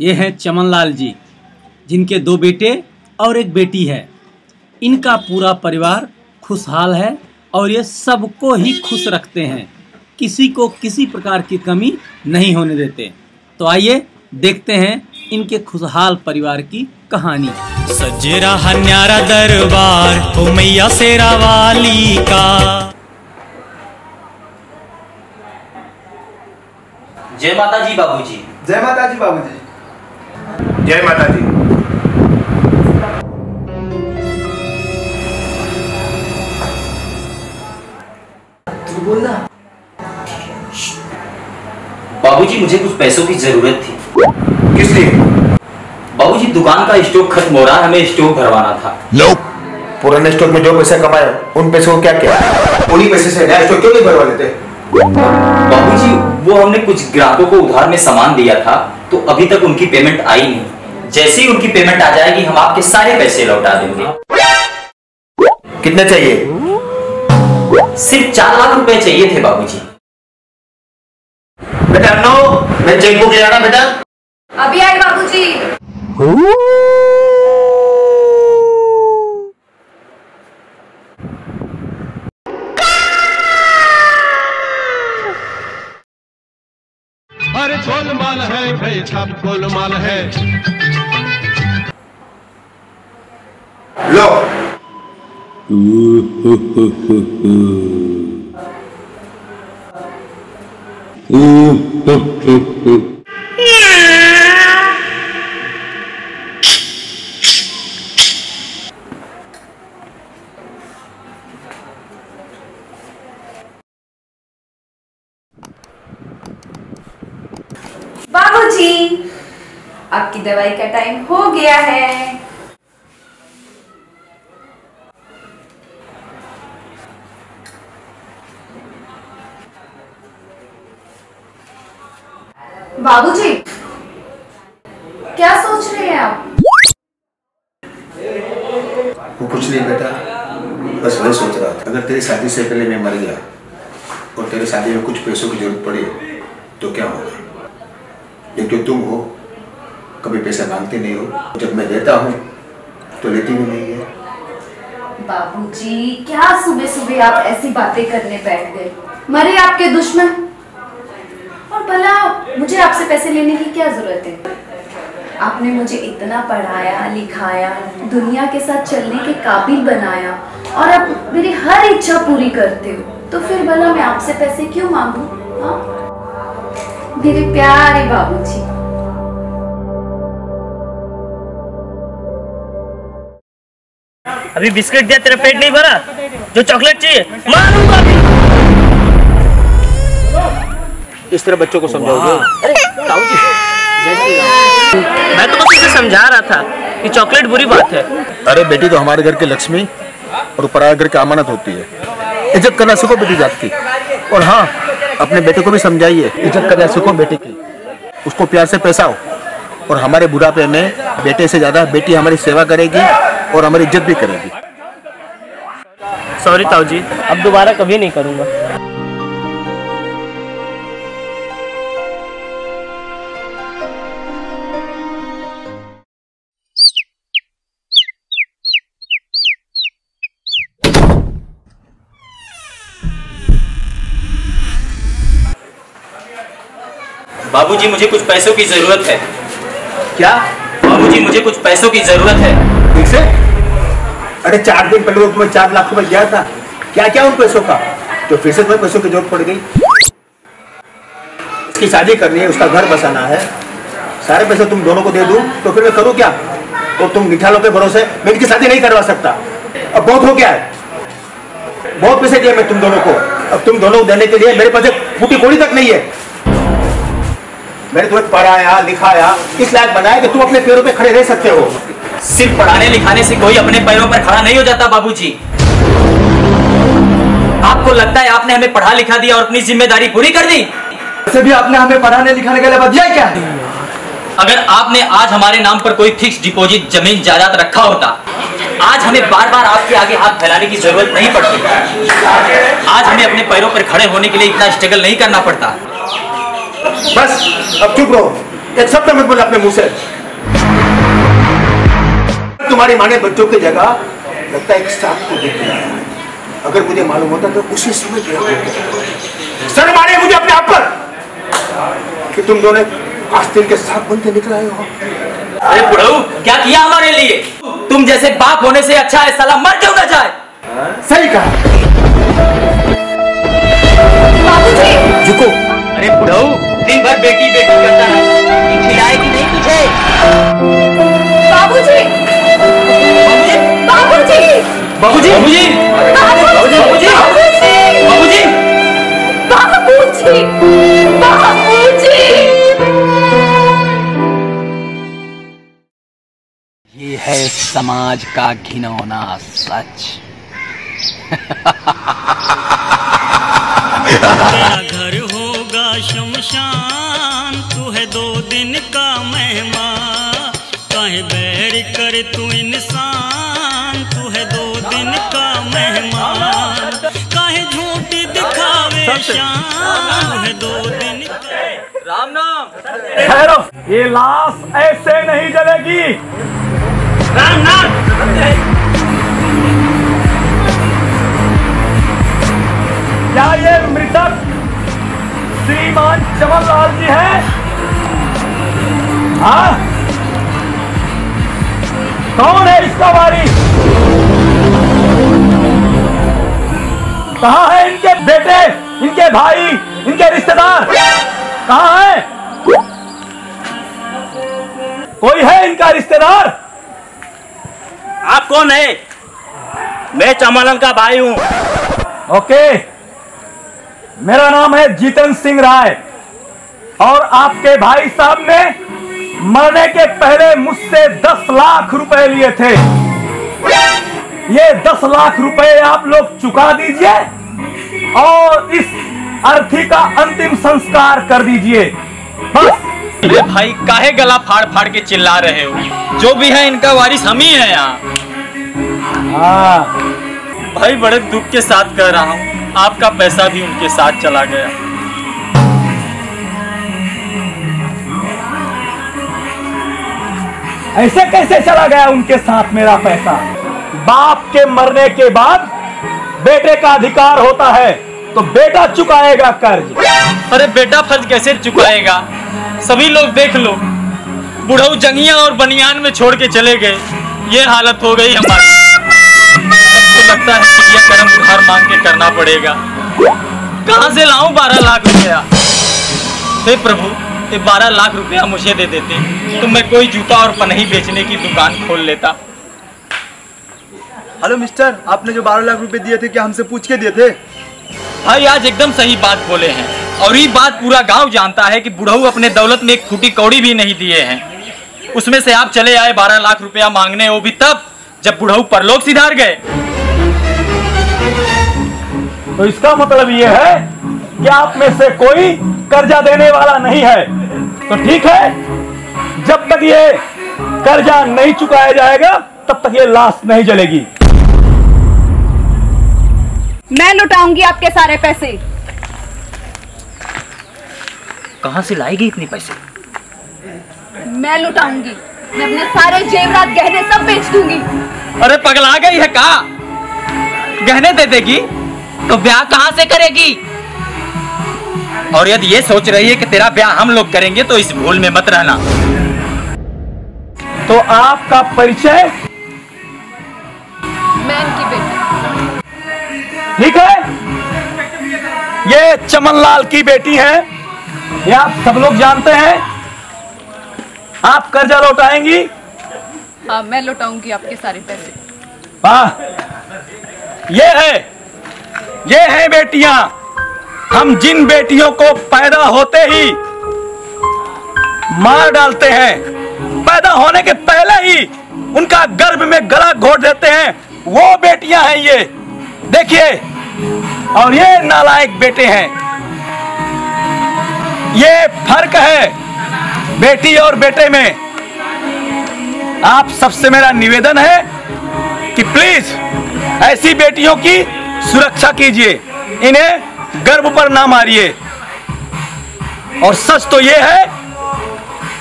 ये हैं चमनलाल जी, जिनके 2 बेटे और 1 बेटी है। इनका पूरा परिवार खुशहाल है और ये सबको ही खुश रखते हैं, किसी को किसी प्रकार की कमी नहीं होने देते। तो आइए देखते हैं इनके खुशहाल परिवार की कहानी। सजरा है न्यारा दरबार ओ मैया शेरा वाली का। जय माता जी बाबूजी। जय माता जी बाबूजी। जय माता जी। तू बोलना। बाबूजी मुझे कुछ पैसों की जरूरत थी। किस लिए? बाबूजी दुकान का स्टॉक खत्म हो रहा है, हमें स्टॉक भरवाना था। लो, पुराने स्टॉक में जो पैसा कमाया उन पैसों को क्या किया? उन्हीं पैसे से नया स्टॉक क्यों नहीं भरवा लेते? बाबूजी वो हमने कुछ ग्राहकों को उधार में सामान दिया था, तो अभी तक उनकी पेमेंट आई नहीं। जैसे ही उनकी पेमेंट आ जाएगी हम आपके सारे पैसे लौटा देंगे। कितने चाहिए? सिर्फ 4 लाख रुपए चाहिए थे बाबूजी। बेटा नो, मैं चेकबुक ले आ रहा हूं बेटा। अभी आए बाबूजी। अरे गोलमाल है भाई साहब, गोलमाल है। लो बाबूजी, आपकी दवाई का टाइम हो गया है। बाबूजी, क्या सोच रहे हैं आप? वो कुछ नहीं बेटा, बस वही सोच रहा था, अगर तेरी शादी से पहले मैं मर गया और तेरी शादी में कुछ पैसों की जरूरत पड़ी तो क्या होगा? क्योंकि तुम हो, कभी पैसा मांगते नहीं हो, जब मैं देता हूँ तो लेती भी नहीं है। बाबूजी, क्या सुबह सुबह आप ऐसी बातें करने बैठ गए? मरे आपके दुश्मन। और भला मुझे आपसे पैसे लेने की क्या जरूरत है? आपने मुझे इतना पढ़ाया लिखाया, दुनिया के साथ चलने के काबिल बनाया और आप मेरी हर इच्छा पूरी करते हो, तो फिर भला मैं आपसे पैसे क्यों मांगू? हाँ मेरे प्यारे बाबूजी। अभी बिस्किट दिया, तेरा पेट नहीं भरा? जो चॉकलेट चाहिए मारूंगा अभी। इस तरह बच्चों को समझाओगे? मैं तो बस इसे समझा रहा था कि चॉकलेट बुरी बात है। अरे बेटी तो हमारे घर के लक्ष्मी और पराये घर की अमानत होती है। इज्जत करना सीखो बेटी जात की। और हाँ, अपने बेटे को भी समझाइए, इज्जत करना सीखो बेटे की, उसको प्यार से पैसाओ। और हमारे बुढ़ापे में बेटे से ज़्यादा बेटी हमारी सेवा करेगी और हमारी इज्जत भी करेगी। सॉरी ताऊ जी, अब दोबारा कभी नहीं करूँगा। बाबूजी मुझे कुछ पैसों की जरूरत है। क्या? बाबूजी मुझे कुछ पैसों की जरूरत है। ठीक से? अरे 4 दिन पहले मैं 4 लाख रुपए दिया था, क्या क्या उन पैसों का? तो फिर से तुम्हें पैसों की जरूरत पड़ गई। उसकी शादी करनी है, उसका घर बसाना है, सारे पैसे तुम दोनों को दे दूं तो फिर मैं करूँ क्या? और तुम निठालों के भरोसे मैं इनकी शादी नहीं करवा सकता। अब बहुत हो गया है, बहुत पैसे दिए मैं तुम दोनों को, अब तुम दोनों को देने के लिए मेरे पास एक फूटी कौड़ी तक नहीं है। मैंने तुम्हें पढ़ाया लिखाया, इस लायक बनाया कि तुम अपने पैरों पे खड़े रह सकते हो। सिर्फ पढ़ाने लिखाने से कोई अपने पैरों पर खड़ा नहीं हो जाता बाबूजी। आपको लगता है आपने हमें पढ़ा लिखा दिया और अपनी जिम्मेदारी पूरी कर दी? वैसे भी आपने हमें पढ़ाने लिखाने के लिए बदला क्या? अगर आपने आज हमारे नाम पर कोई फिक्स डिपोजिट जमीन जायदाद रखा होता, आज हमें बार बार आपके आगे हाथ फैलाने की जरूरत नहीं पड़ती। आज हमें अपने पैरों पर खड़े होने के लिए इतना स्ट्रगल नहीं करना पड़ता। बस अब चुप रहो, एक शब्द मत बोल अपने मुंह से। तुम्हारी माँ ने बच्चों की जगह लगता है एक सांप को देख लिया। अगर मुझे मालूम होता तो उसी समय सर मारे मुझे अपने आप पर कि तुम दोनों आस्तीन के सांप बन के निकल आए हो। अरे बुढ़ऊ क्या किया हमारे लिए, तुम जैसे बाप होने से अच्छा है साला मर क्यों ना जाए। सही कहा। झुको। अरे बुढ़ऊ दिन भर बेटी बेटी करता है, खिलाएगी नहीं तुझे। बाबूजी बाबूजी बाबूजी बाबूजी बाबूजी बाबूजी बाबूजी बाबूजी। ये है समाज का घिनौना सच। घर होगा शमशान, तू है 2 दिन का मेहमान। काहे बैर कर तू इंसान, तू है 2 दिन का मेहमान। काहे झूठी दिखावे शान, है 2 दिन का राम नाम। ये लाश ऐसे नहीं जलेगी। राम नाम क्या ये मृतक श्रीमान चमनलाल जी है? हाँ? कौन है इसका वारी? कहाँ है इनके बेटे, इनके भाई, इनके रिश्तेदार? कहाँ है? कोई है इनका रिश्तेदार? आप कौन है? मैं चमनलाल का भाई हूँ। ओके, मेरा नाम है जीतन सिंह राय और आपके भाई साहब ने मरने के पहले मुझसे 10 लाख रुपए लिए थे। ये 10 लाख रुपए आप लोग चुका दीजिए और इस अर्थी का अंतिम संस्कार कर दीजिए बस। अरे भाई काहे गला फाड़ फाड़ के चिल्ला रहे हो, जो भी है इनका वारिस हम ही है यहाँ। हाँ भाई बड़े दुख के साथ कह रहा हूँ, आपका पैसा भी उनके साथ चला गया। ऐसे कैसे चला गया उनके साथ मेरा पैसा? बाप के मरने के बाद बेटे का अधिकार होता है तो बेटा चुकाएगा कर्ज। अरे बेटा फर्ज कैसे चुकाएगा, सभी लोग देख लो, बुढ़ऊ जंगिया और बनियान में छोड़ के चले गए, ये हालत हो गई हमारी। लगता है कि यह कर्म उधार मांग के करना पड़ेगा। कहां से लाऊं 12 लाख रुपया? हे प्रभु, ये 12 लाख रुपया मुझे दे देते तो मैं कोई जूता और पन्ही बेचने की दुकान खोल लेता। हेलो मिस्टर, आपने जो 12 लाख रुपए दिए थे क्या हमसे पूछ के दिए थे? भाई आज एकदम सही बात बोले हैं और ये बात पूरा गाँव जानता है कि बुढ़ऊ अपने दौलत में 1 फूटी कौड़ी भी नहीं दिए हैं। उसमें से आप चले आए 12 लाख रुपया मांगने, वो भी तब जब बुढ़ऊ परलोक सिधार गए। तो इसका मतलब यह है कि आप में से कोई कर्जा देने वाला नहीं है। तो ठीक है, जब तक ये कर्जा नहीं चुकाया जाएगा तब तक ये लाश नहीं जलेगी। मैं लुटाऊंगी आपके सारे पैसे। कहां से लाएगी इतने पैसे? मैं लुटाऊंगी, मैं अपने सारे जेवरात गहने सब बेच दूंगी। अरे पगला गई है का? गहने दे देगी तो ब्याह कहाँ से करेगी? और यदि ये सोच रही है कि तेरा ब्याह हम लोग करेंगे तो इस भूल में मत रहना। तो आपका परिचय? मैं इनकी बेटी। ठीक है, ये चमनलाल की बेटी है, ये आप सब लोग जानते हैं। आप कर्जा लौटाएंगी? हाँ मैं लौटाऊंगी आपके सारे पैसे। वाह, ये है बेटियां, हम जिन बेटियों को पैदा होते ही मार डालते हैं, पैदा होने के पहले ही उनका गर्भ में गला घोट देते हैं, वो बेटियां हैं ये। देखिए, और ये नालायक बेटे हैं। ये फर्क है बेटी और बेटे में। आप सबसे मेरा निवेदन है कि प्लीज ऐसी बेटियों की सुरक्षा कीजिए, इन्हें गर्भ पर ना मारिए। और सच तो यह है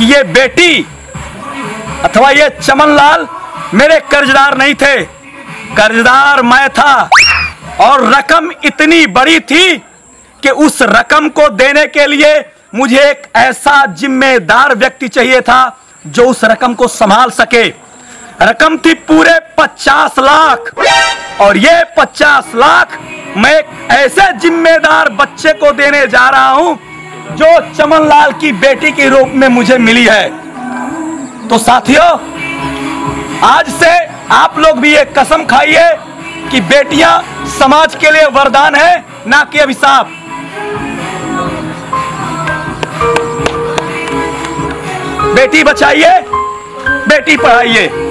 कि ये बेटी अथवा ये चमनलाल मेरे कर्जदार नहीं थे, कर्जदार मैं था और रकम इतनी बड़ी थी कि उस रकम को देने के लिए मुझे एक ऐसा जिम्मेदार व्यक्ति चाहिए था जो उस रकम को संभाल सके। रकम थी पूरे 50 लाख और ये 50 लाख मैं एक ऐसे जिम्मेदार बच्चे को देने जा रहा हूं जो चमनलाल की बेटी के रूप में मुझे मिली है। तो साथियों, आज से आप लोग भी ये कसम खाइए कि बेटियां समाज के लिए वरदान है, ना कि अभिशाप। बेटी बचाइए, बेटी पढ़ाइए।